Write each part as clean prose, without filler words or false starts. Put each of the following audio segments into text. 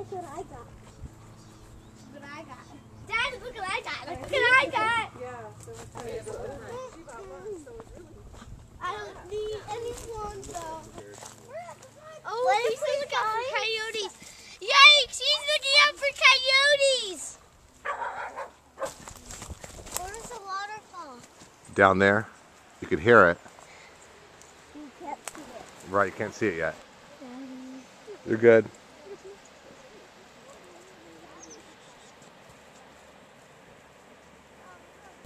Look what I got. Look what I got. Dad, look what I got. Look what I got. Yeah, so it's really good. So it's really I don't need any swans though. Oh, let us look out for coyotes. Yikes, he's looking out for coyotes. Where's the waterfall? Down there. You can hear it. You can't see it. Right, you can't see it yet. You're good.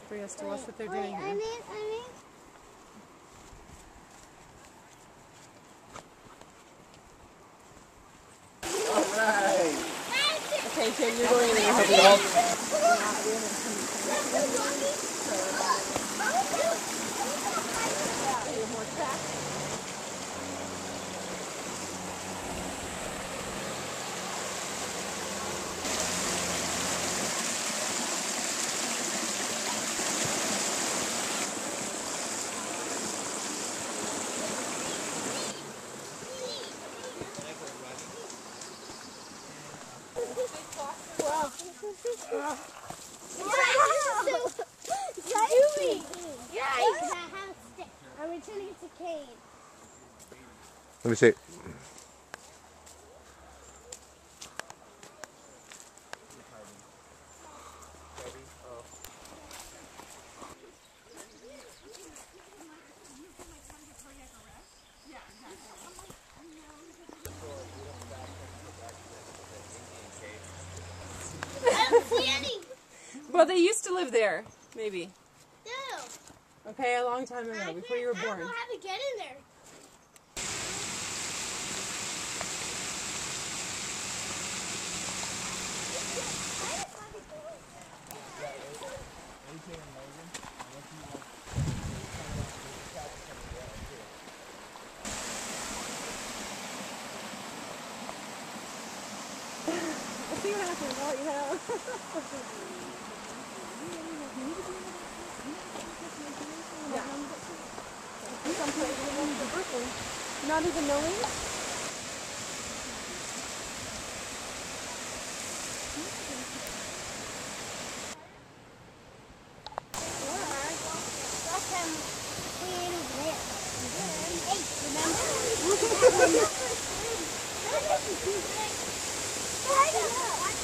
For us to watch what they're doing here. Okay, so you're going in your head. Wow. Yikes. Yikes. I'm returning it to Kate. Let me see. Well, they used to live there, maybe. No. Okay, a long time ago, before you were born. I don't know how to get in there. I see what happens, right now. Not even knowing? Last time we ate it, remember?